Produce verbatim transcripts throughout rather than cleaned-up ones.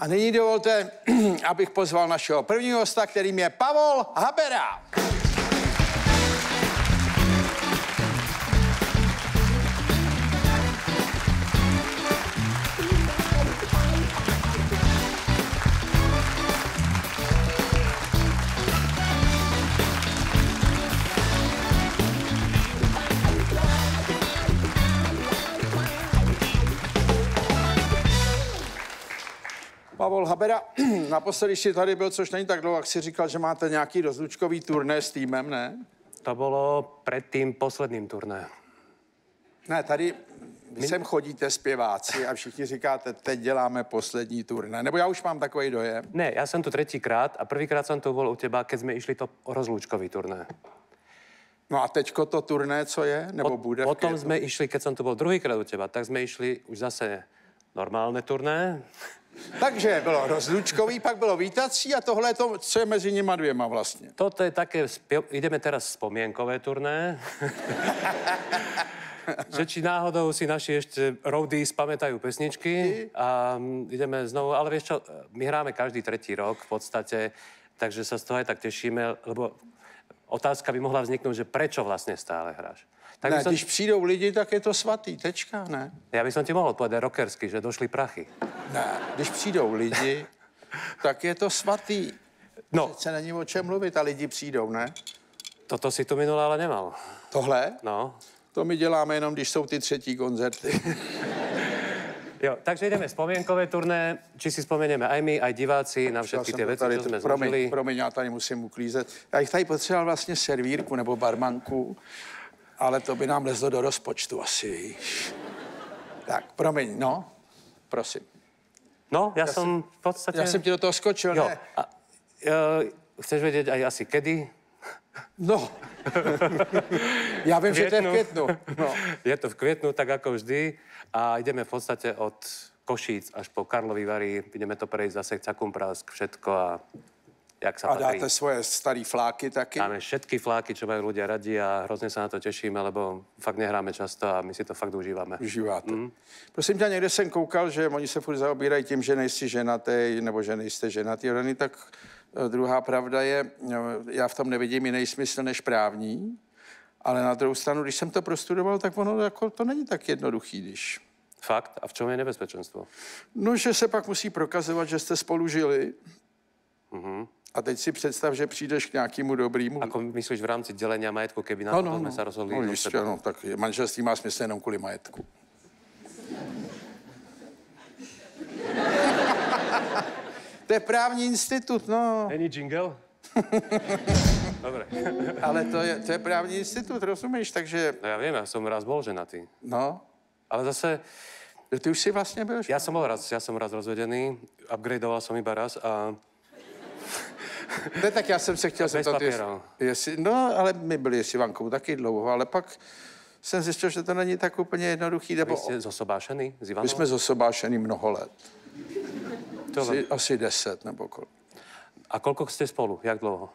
A nyní dovolte, abych pozval našeho prvního hosta, kterým je Pavol Habera. Pavol Habera, naposledy, když jsi tady byl, což není tak dlouho, jak si říkal, že máte nějaký rozlučkový turné s týmem, ne? To bylo před tím posledním turné. Ne, tady My... sem chodíte zpěváci a všichni říkáte, teď děláme poslední turné. Nebo já už mám takový dojem. Ne, já jsem tu třetíkrát a prvýkrát jsem to byl u teba, keď jsme išli to rozlučkový turné. No a teďko to turné, co je? Nebo Pot, bude? Potom jsme išli, keď jsem to byl druhýkrát u teba, tak jsme išli už zase normálné turné. Takže bylo rozlučkový, pak bylo vítací a tohle je to, co je mezi nima dvěma vlastně. Toto je také, ideme teraz vzpomienkové turné. Že či náhodou si naši ještě roadies spamätajú pesničky a ideme znovu, ale vieš čo, my hráme každý tretí rok v podstatě, takže sa z toho aj tak tešíme, lebo otázka by mohla vzniknout, že prečo vlastně stále hráš. Tak ne, som... když přijdou lidi, tak je to svatý, tečka, ne? Já bych ti mohl odpovědět rockersky, že došli prachy. Ne, když přijdou lidi, tak je to svatý. No. Přece není o čem mluvit a lidi přijdou, ne? Toto si tu minule ale nemal. Tohle? No. To my děláme jenom, když jsou ty třetí koncerty. Jo, takže jdeme vzpomienkové turné, či si vzpomeneme aj my, aj diváci na všetky ty věci, co jsme zložili. Promiň, já tady musím uklízet. Já jich tady potřeboval vlastně servírku nebo barmanku. Ale to by nám lezlo do rozpočtu asi. Tak, promiň, no, prosím. No, já, já jsem v podstatě... Já jsem ti do toho skočil, jo. Ne? A, uh, chceš vědět aj asi kedy? No. Já vím, že to je v květnu. No. Je to v květnu, tak jako vždy. A jdeme v podstatě od Košíc až po Karlovy Vary. Jdeme to prejít zase Cakumprask, všetko a... Jak a dáte svoje staré fláky taky? Máme všetky fláky, čo majú ľudia radi a hrozně se na to těšíme, lebo fakt nehráme často a my si to fakt užíváme. Užíváte. Mm. Prosím tě, někde jsem koukal, že oni se furt zaobírají tím, že nejsi ženatý nebo že nejste ženatý. Tak druhá pravda je, já v tom nevidím jiný smysl než právní, ale na druhou stranu, když jsem to prostudoval, tak ono jako to není tak jednoduchý, když... Fakt? A v čem je nebezpečenstvo? No, že se pak musí prokazovat, že jste spolu žili. Mm-hmm. A teď si představ, že přijdeš k nějakému dobrému. Ako myslíš v rámci dělení majetku, keby na no, no, to jsme no. se rozhodli? No, jistě, no, tak manželství má smysl jenom kvůli majetku. To je právní institut, no. Není jingle? Dobre. Ale to je, to je právní institut, rozumíš, takže... No já vím, já jsem raz bol ženatý. No. Ale zase... Ty už si vlastně byl ženatý? Já jsem bol raz, já jsem raz rozvedený, upgradeoval jsem iba raz a... Ne, tak já jsem se chtěl zeptat, jestli, jestli, no, ale my byli s Ivankou taky dlouho, ale pak jsem zjistil, že to není tak úplně jednoduchý. Nebo... Vy jste zosobášený s Ivanou? My jsme zosobášený mnoho let. Asi, asi deset nebo kolik. A kolko jste spolu? Jak dlouho?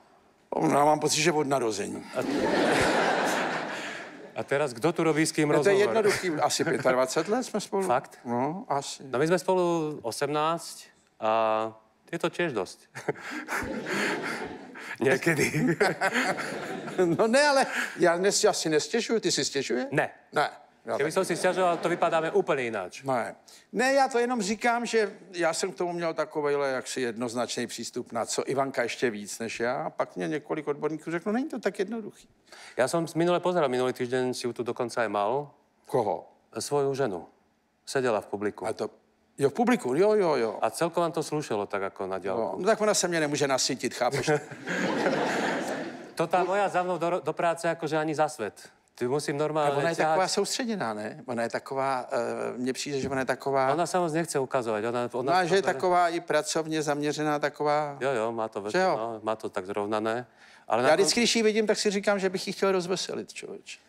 No, já mám pocit, že od narození. A, a teraz kdo tu robí s kým rozhovor? To je jednoduchý, asi dvacet pět let jsme spolu. Fakt? No, asi. No, my jsme spolu osmnáct a... Je to tiež dosť. Niekedy. No ne, ale ja, ne, ja si nestěžuju, ty si stěžuje? Ne. Ne. Kdyby jsem si stěžoval, to vypadáme úplně jináč. Ne. Ne, já to jenom říkám, že já jsem k tomu měl takovejhle jaksi jednoznačný přístup na co Ivanka ještě víc než já. Pak mě několik odborníků řeklo, není to tak jednoduchý. Já jsem minule pozeral, minulý týždeň si tu dokonce aj mal. Koho? Svoju ženu. Seděla v publiku. A to... Jo, v publiku, jo, jo, jo. A celko vám to slušelo tak jako na dělku. No, tak ona se mě nemůže nasytit, chápeš? To ta moja za mnou do, do práce jakože ani za svět. Ty musím normálně... A ona je ťahať... taková soustředěná, ne? Ona je taková, uh, mně přijde, že ona je taková... Ona samozřejmě nechce ukazovat. Ona, ona má, že je taková i pracovně zaměřená, taková... Jo, jo, má to, ve... jo? No, má to tak zrovnané. Ale já na... vždycky, když ji vidím, tak si říkám, že bych ji chtěl rozveselit, člověč.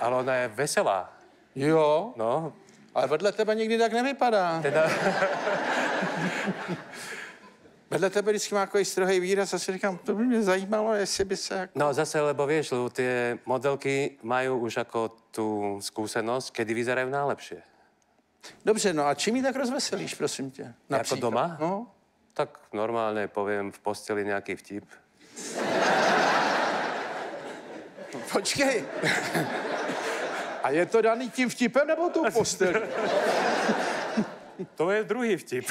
Ale ona je veselá. Jo. No. Ale vedle tebe nikdy tak nevypadá. Teda... Vedle tebe vždycky má takový strohý výraz a si říkám, to by mě zajímalo, jestli by se... Jako... No zase, lebo vieš, lebo ty modelky mají už jako tu zkušenost, kdy vyzerají najlepšie. Dobře, no a čím ji tak rozveselíš, prosím tě? Například. Jako doma? No. Tak normálně povím v posteli nějaký vtip. Počkej. A je to daný tím vtipem nebo tou postelí? To je druhý vtip.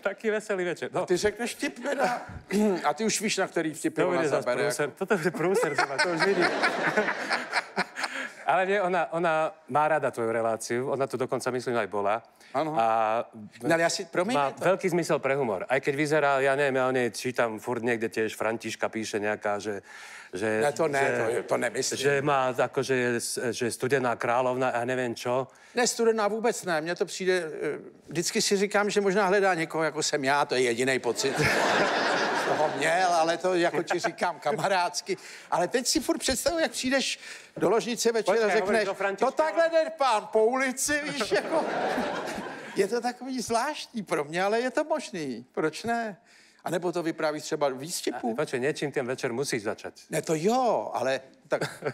Taky veselý večer. No. Ty řekneš vtip, na... A ty už víš, na který vtip je ona zabere. Toto je průser, to už vidím. Ale nie, ona, ona má rada tvoju reláciu, ona tu dokonca, myslím, aj bola. Ano. A no, ale ja si, promiň, má to veľký zmysel pre humor. Aj keď vyzerá, ja neviem, ja o nej čítam furt niekde tiež, Františka píše nejaká, že... že ne, to ne, že, to, to nemyslím. Že má, akože, že studená královna a neviem čo. Ne, studená vôbec ne, mne to přijde... Vždycky si říkám, že možná hledá niekoho, ako som ja, to je jedinej pocit. Toho měl, ale to jako ti říkám kamarádsky. Ale teď si furt představuji, jak přijdeš do ložnice večer a řekneš, to takhle jde pán po ulici, víš, jako... Je to takový zvláštní pro mě, ale je to možný. Proč ne? A nebo to vyprávíš třeba výstupů. Počkej, něčím ten večer musíš začat. Ne, to jo, ale tak...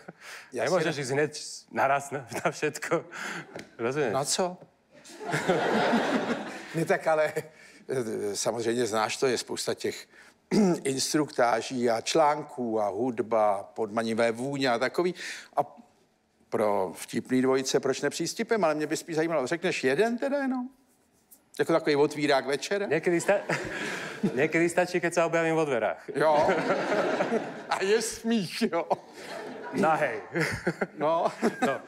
Nemůžeš jít hned naraz na, na všetko. Rozumíš? No co? Ne, tak ale... Samozřejmě znáš to, je spousta těch... instruktáží a článků a hudba, podmanivé vůně a takový. A pro vtipný dvojice, proč nepřístupem, ale mě by spíš zajímalo, řekneš jeden teda jenom? Jako takový otvírák večera? Někdy, sta... Někdy stačí, keď se objavím v dverách. Jo. A je smích, jo. Na hej. No. No.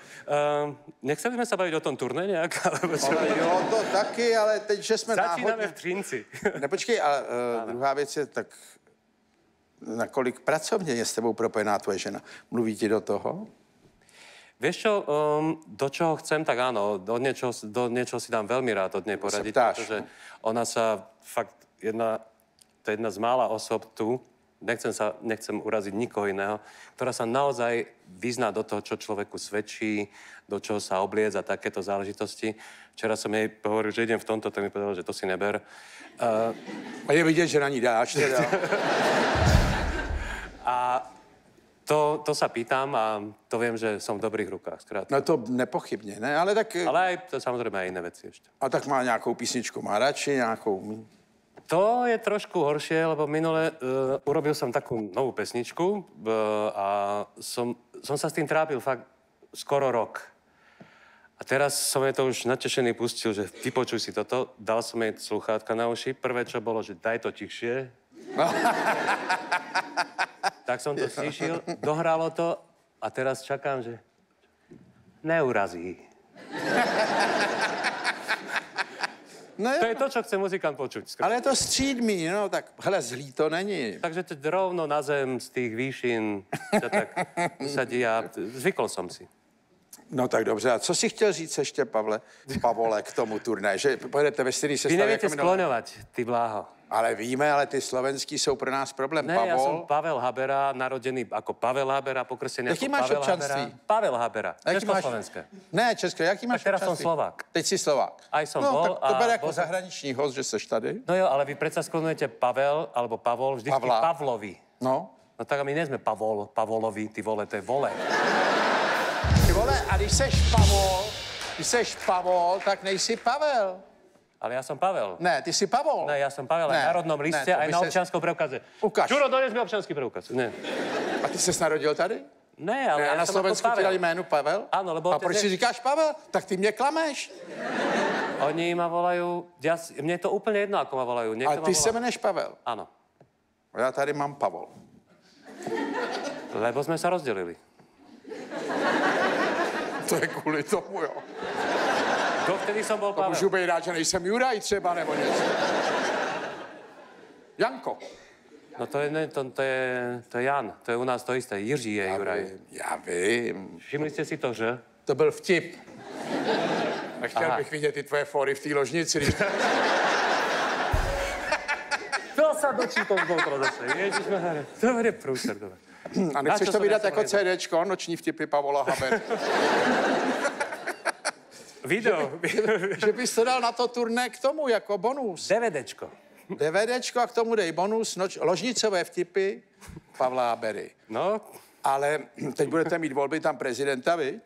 Um, nechceli jsme se bavit o tom turné nějak, ale... ale jo, to taky, ale teď, že jsme náhodně... Začínáme v Třinci. Ne, počkej, ale uh, druhá věc je, tak... Nakolik pracovně je s tebou propojená tvoje žena? Mluví ti do toho? Vieš čo, um, do čoho chcem, tak áno. Do niečoho, do niečoho si dám veľmi rád od nej poradiť, pretože ona sa fakt jedna... To je jedna z mála osob tu, Nechcem, sa, nechcem uraziť nikoho iného, ktorá sa naozaj vyzná do toho, čo človeku svedčí, do čoho sa obliec a takéto záležitosti. Včera som jej hovoril, že idem v tomto, tak mi povedal, že to si neber. Uh... A je vidieť, že na ní dáš. Teda. A to, to sa pýtam a to viem, že som v dobrých rukách. Skrátka. No to nepochybne, ne? Ale tak... Ale aj, to, samozrejme aj iné veci ešte. A tak má nejakou písničku, má radši nejakou... To je trošku horšie, lebo minule uh, urobil som takú novú pesničku uh, a som, som sa s tým trápil fakt skoro rok. A teraz som jej to už natešený pustil, že vypočuj si toto, dal som jej sluchátka na uši, prvé čo bolo, že daj to tichšie. Tak som to stišil, dohralo to a teraz čakám, že neurazí. No to je to, čo chce muzikant počuť. Skrát. Ale je to střídmý, no tak, hele, zlý to není. Takže teď rovno na zem z tých výšin se tak sadí a zvykl som si. No tak dobře, a co si chtěl říct ještě, Pavle, Pavole, k tomu turné? Že pojedete ve stejný sestavě? Vy nevíte jako skloňovat, ty bláho. Ale víme, ale ty slovenský jsou pro nás problém. Ne, Pavol... já jsem Pavel Habera, narodený jako Pavel Habera, pokrsený jako Pavel Habera. Jaký máš občanství? Pavel Habera, československé. Ne, české, jaký máš občanství? Teraz jsem Slovák. Teď jsi Slovák. A jsem no, bol. No, tak to bude jako bol... zahraniční host, že seš tady. No jo, ale vy přece sklonujete Pavel, alebo Pavol, vždycky Pavla. Pavlovi. No. No tak a my nejsme Pavol, Pavolovi, ty vole, to je vole. Ty vole, a když seš Pavol, když seš Pavol, tak nejsi Pavel. Ale já jsem Pavel. Ne, ty jsi Pavol. Ne, já jsem Pavel, ne, na národnom listě ne, a na občanskou ses... preukaze. Ukaž. Čuro, dones mi občanský preukaz. Ne. A ty ses narodil tady? Ne, ale ne, já a na Slovensku ti dali jméno Pavel? Ano, lebo... A proč si říkáš Pavel? Tak ty mě klameš. Oni ma volajú... Ja, mne je to úplně jedno, ako ma volajú. Niekto a ty se jmeneš Pavel? Ano. Já tady mám Pavol. Lebo jsme se rozdělili. To je kvůli tomu, jo. Dokedy som bol Pavel. To môžu byť rád, že nejsem Juraj třeba, nebo něco. Janko. No to je, ne, to, to je, to je Jan, to je u nás to isté. Jiří je já Juraj. Vím, já vím. Všimli jste si to, že? To byl vtip. A chtěl Aha. bych vidět ty tvoje fóry v té ložnici. To se dočítal z toho zase. Ježišmarja, to bude průser, dober. A nechceš to vydat jako CDčko, noční vtipy Pavola Habera. Video. Že, by, že bys to dal na to turné k tomu jako bonus. DVDčko. DVDčko a k tomu dej bonus noč, ložnicové vtipy Pavla Habery. No. Ale teď budete mít volby tam prezidenta, viď?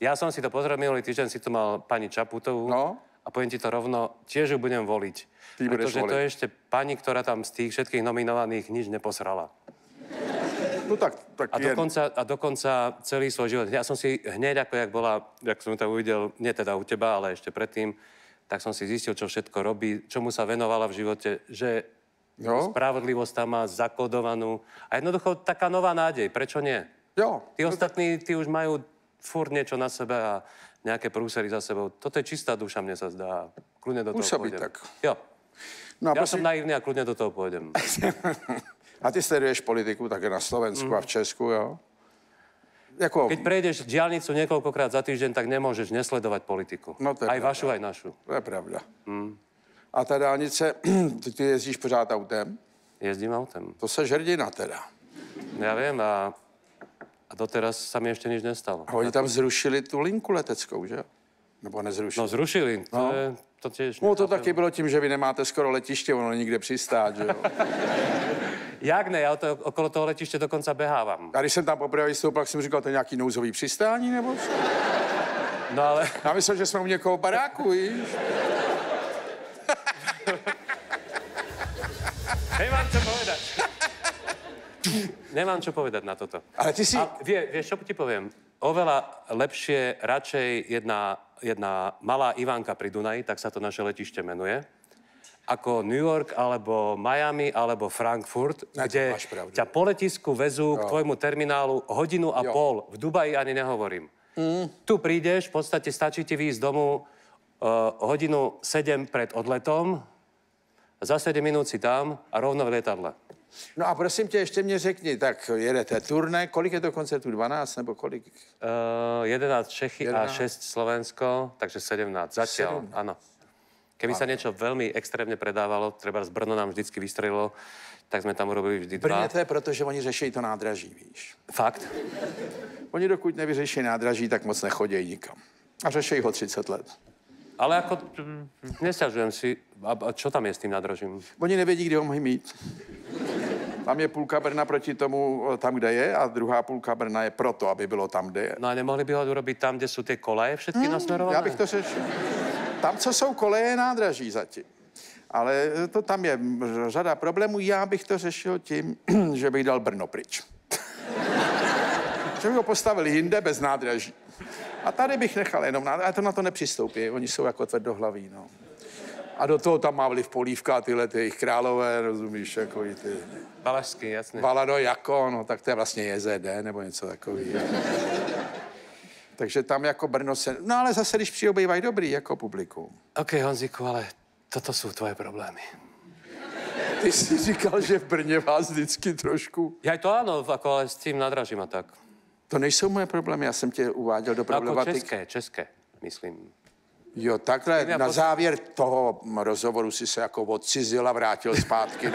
Ja som si to pozrel, minulý týždeň si to mal pani Čaputovú. No. A poviem ti to rovno, tiež ju budem voliť. Ty pretože to je ešte pani, ktorá tam z tých všetkých nominovaných nič neposrala. No tak, tak a, dokonca, a dokonca celý svoj život. Ja som si hneď, ako jak bola, jak som to uvidel, nie teda u teba, ale ešte predtým, tak som si zistil, čo všetko robí, čomu sa venovala v živote, že jo? Spravodlivosť tam má zakodovanú. A jednoducho taká nová nádej, prečo nie? Jo. Tí no ostatní, tí už majú furt niečo na sebe a nejaké prúsery za sebou. Toto je čistá duša, mne sa zdá. Kľudne do toho Musia pôjdem. Byť tak. Jo. No, ja prosi... som naivný a kľudne do toho pôjdem. A ty sleduješ politiku také na Slovensku mm. a v Česku, jo? Jako... Keď prejdeš diaľnicu niekoľkokrát za týždeň, tak nemôžeš nesledovať politiku. No, aj pravda. Vašu, aj našu. To je pravda. Mm. A ta dálnice, ty, ty jezdíš pořád autem? Jezdím autem. To seš hrdina teda. Ja viem a... A doteraz sa mi ešte nič nestalo. A oni tam zrušili tu linku leteckou, že? Nebo nezrušili? No zrušili, to no. je... To tiež no to taky bylo tím, že vy nemáte skoro letiště, ono nikde přistát, že jo? Jak ne, já to, okolo toho letiště dokonce behávám. A když jsem tam poprvé vystoupil, tak jsem říkal, to je nějaký nouzový přistání, nebo co? No ale... Já myslím, že jsme u někoho baráku, víš? Nemám co povedat. Nemám čo povedať na toto. Ale ty si... A vie, vieš, čo ti poviem? Oveľa lepšie, radšej jedna, jedna malá Ivánka pri Dunaji, tak sa to naše letište menuje, ako New York, alebo Miami, alebo Frankfurt, ne, kde ťa po letisku vezú jo. K tvojmu terminálu hodinu a jo. Pol. V Dubaji ani nehovorím. Mm. Tu prídeš, v podstate stačí ti výjsť domu uh, hodinu sedem pred odletom, za sedem minút si tam a rovno v lietadle. No a prosím tě, ještě mě řekni, tak jedete turné, kolik je to koncertů, dvanáct nebo kolik? Uh, jedenáct Čechy jedenáct. A šest Slovensko, takže sedemnáct zatiaľ, áno. Keby ano. Sa niečo veľmi extrémne predávalo, treba z Brno nám vždycky vystrelilo, tak sme tam urobili vždy dva. Brně to je proto, že oni řeší to nádraží, víš. Fakt? Oni dokud nevyřeší nádraží, tak moc nechodějí nikam. A řeší ho třicet let. Ale jako, nesťažujem si, a čo tam je s tým nádražím? Oni nevědí, kde ho mají mít. Tam je půlka Brna proti tomu, tam, kde je, a druhá půlka Brna je proto, aby bylo tam, kde je. No a nemohli by ho urobit tam, kde jsou ty koleje všetky hmm, nasmerované? Já bych to řešil. Tam, co jsou koleje, je nádraží zatím. Ale to tam je řada problémů. Já bych to řešil tím, že bych dal Brno pryč. Že bych ho postavili jinde bez nádraží. A tady bych nechal jenom nádraží. A to na to nepřistoupí, oni jsou jako tvrdohlaví, no. A do toho tam má vliv polívka, tyhle ty jejich králové, rozumíš, jako i ty... Valašsky, jasně. Valado jako, no tak to je vlastně J Z D nebo něco takový. Takže tam jako Brno se... No ale zase, když přijobývají dobrý, jako publikum. OK, Honziku, ale toto jsou tvoje problémy. Ty jsi říkal, že v Brně vás vždycky trošku... Já to ano, jako, ale s tím nádražím a tak. To nejsou moje problémy, já jsem tě uváděl do problematiky. Jako české, české, myslím. Jo, takhle na závěr toho rozhovoru si se jako odcizil a vrátil zpátky.